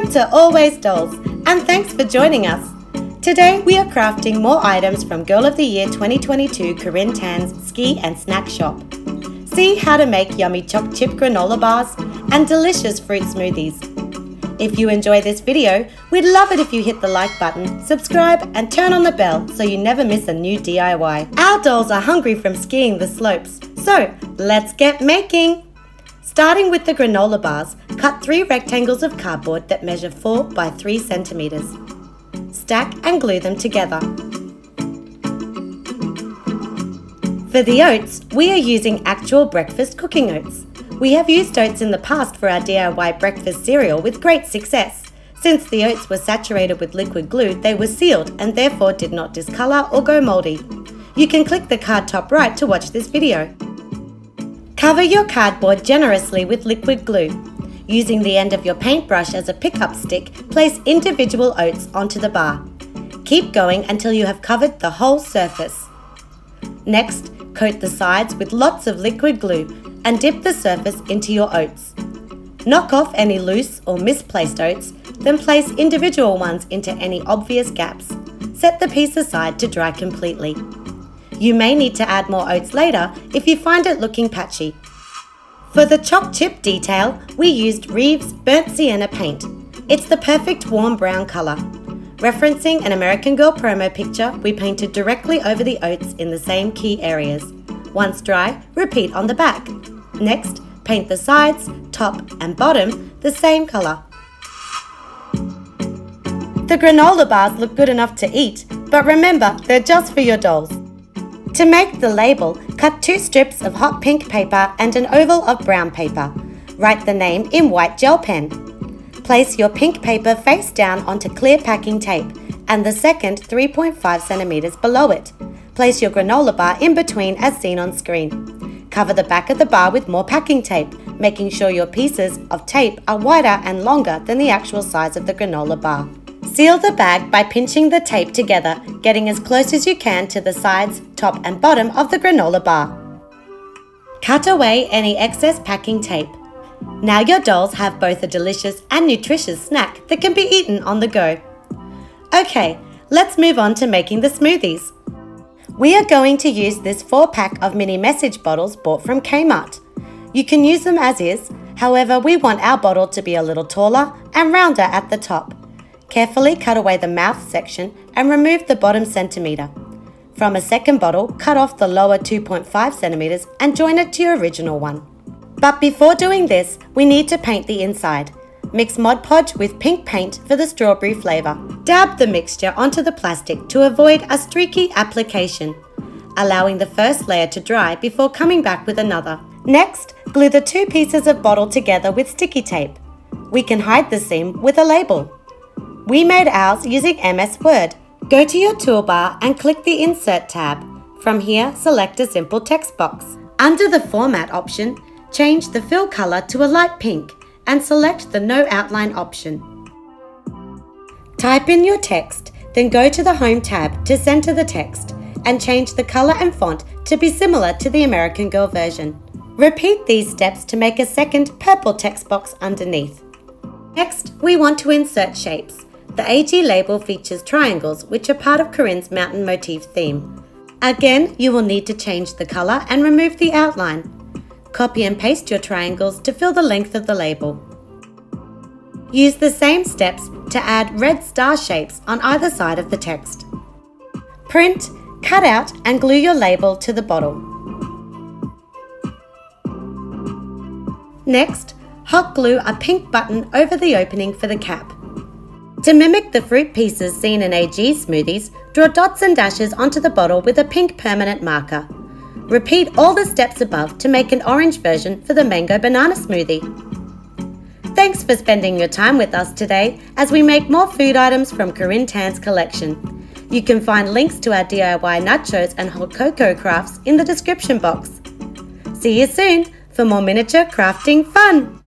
Welcome to Always Dolls, and thanks for joining us. Today we are crafting more items from Girl of the Year 2022 Corinne Tan's Ski and Snack Shop. See how to make yummy choc chip granola bars and delicious fruit smoothies. If you enjoy this video, we'd love it if you hit the like button, subscribe and turn on the bell so you never miss a new DIY. Our dolls are hungry from skiing the slopes, so let's get making! Starting with the granola bars, cut 3 rectangles of cardboard that measure 4 by 3 centimeters. Stack and glue them together. For the oats, we are using actual breakfast cooking oats. We have used oats in the past for our DIY breakfast cereal with great success. Since the oats were saturated with liquid glue, they were sealed and therefore did not discolor or go moldy. You can click the card top right to watch this video. Cover your cardboard generously with liquid glue. Using the end of your paintbrush as a pickup stick, place individual oats onto the bar. Keep going until you have covered the whole surface. Next, coat the sides with lots of liquid glue and dip the surface into your oats. Knock off any loose or misplaced oats, then place individual ones into any obvious gaps. Set the piece aside to dry completely. You may need to add more oats later if you find it looking patchy. For the choc chip detail, we used Reeves Burnt Sienna Paint. It's the perfect warm brown colour. Referencing an American Girl promo picture, we painted directly over the oats in the same key areas. Once dry, repeat on the back. Next, paint the sides, top and bottom the same colour. The granola bars look good enough to eat, but remember, they're just for your dolls. To make the label, cut 2 strips of hot pink paper and an oval of brown paper. Write the name in white gel pen. Place your pink paper face down onto clear packing tape and the second 3.5 centimeters below it. Place your granola bar in between as seen on screen. Cover the back of the bar with more packing tape, making sure your pieces of tape are wider and longer than the actual size of the granola bar. Seal the bag by pinching the tape together, getting as close as you can to the sides, top and bottom of the granola bar. Cut away any excess packing tape. Now your dolls have both a delicious and nutritious snack that can be eaten on the go. Okay, let's move on to making the smoothies. We are going to use this 4-pack of mini message bottles bought from Kmart. You can use them as is, however we want our bottle to be a little taller and rounder at the top. Carefully cut away the mouth section and remove the bottom centimetre. From a second bottle, cut off the lower 2.5 centimetres and join it to your original one. But before doing this, we need to paint the inside. Mix Mod Podge with pink paint for the strawberry flavour. Dab the mixture onto the plastic to avoid a streaky application, allowing the first layer to dry before coming back with another. Next, glue the 2 pieces of bottle together with sticky tape. We can hide the seam with a label. We made ours using MS Word. Go to your toolbar and click the Insert tab. From here, select a simple text box. Under the Format option, change the fill color to a light pink and select the No Outline option. Type in your text, then go to the Home tab to center the text and change the color and font to be similar to the American Girl version. Repeat these steps to make a second purple text box underneath. Next, we want to insert shapes. The AG label features triangles, which are part of Corinne's mountain motif theme. Again, you will need to change the colour and remove the outline. Copy and paste your triangles to fill the length of the label. Use the same steps to add red star shapes on either side of the text. Print, cut out and glue your label to the bottle. Next, hot glue a pink button over the opening for the cap. To mimic the fruit pieces seen in AG smoothies, draw dots and dashes onto the bottle with a pink permanent marker. Repeat all the steps above to make an orange version for the mango banana smoothie. Thanks for spending your time with us today as we make more food items from Corinne Tan's collection. You can find links to our DIY nachos and hot cocoa crafts in the description box. See you soon for more miniature crafting fun!